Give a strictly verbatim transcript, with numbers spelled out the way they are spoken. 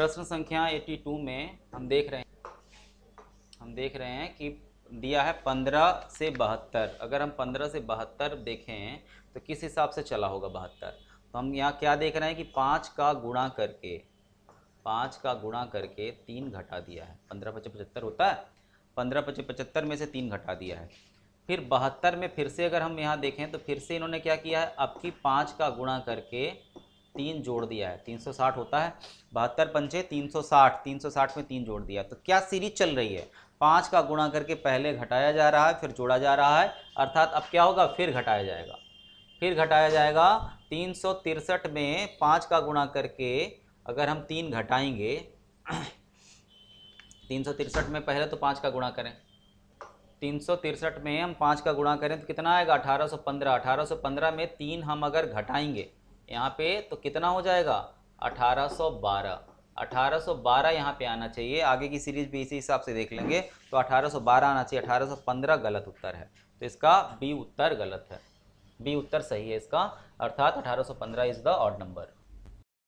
प्रश्न संख्या बयासी में हम देख रहे हैं हम देख रहे हैं कि दिया है पंद्रह से बहत्तर। अगर हम पंद्रह से बहत्तर देखें तो किस हिसाब से चला होगा बहत्तर, तो हम यहाँ क्या देख रहे हैं कि पाँच का गुणा करके पाँच का गुणा करके तीन घटा दिया है। पंद्रह पचे पचहत्तर होता है, पंद्रह पचे पचहत्तर में से तीन घटा दिया है। फिर बहत्तर में फिर से अगर हम यहाँ देखें तो फिर से इन्होंने क्या किया है, आपकी पाँच का गुणा करके तीन जोड़ दिया है। तीन सौ साठ होता है, बहत्तर पंचे तीन सौ साठ, तीन सौ साठ में तीन जोड़ दिया। तो क्या सीरीज चल रही है, पाँच का गुणा करके पहले घटाया जा रहा है फिर जोड़ा जा रहा है, अर्थात अब क्या होगा फिर घटाया जाएगा फिर घटाया जाएगा। तीन सौ तिरसठ में पाँच का गुणा करके अगर हम तीन घटाएंगे, तीन सौ तिरसठ में पहले तो पाँच का गुणा करें, तीन सौ तिरसठ में हम पाँच का गुणा करें तो कितना आएगा अठारह सौ पंद्रह। अठारह सौ पंद्रह में तीन हम अगर घटाएंगे यहाँ पे तो कितना हो जाएगा अठारह सौ बारह। अठारह सौ बारह यहाँ पे आना चाहिए, आगे की सीरीज भी इसी हिसाब से देख लेंगे तो अठारह सौ बारह आना चाहिए। अठारह सौ पंद्रह गलत उत्तर है, तो इसका बी उत्तर गलत है, बी उत्तर सही है इसका, अर्थात अठारह सौ पंद्रह इज़ द ऑड नंबर।